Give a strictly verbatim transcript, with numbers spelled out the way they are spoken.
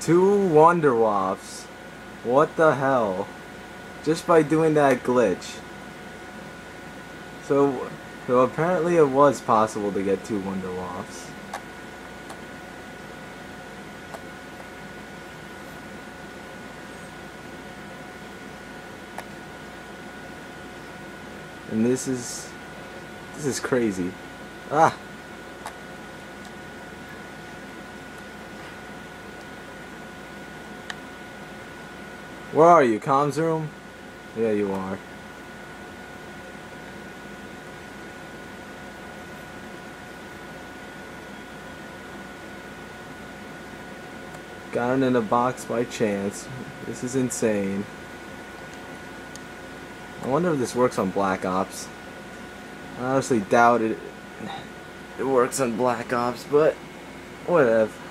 Two Wunderwaffes. What the hell? Just by doing that glitch. So, so apparently it was possible to get two Wunderwaffes. And this is this is crazy. Ah. Where are you? Comms room? Yeah, you are. Got it in a box by chance. This is insane. I wonder if this works on Black Ops. I honestly doubt it. It works on Black Ops, but whatever.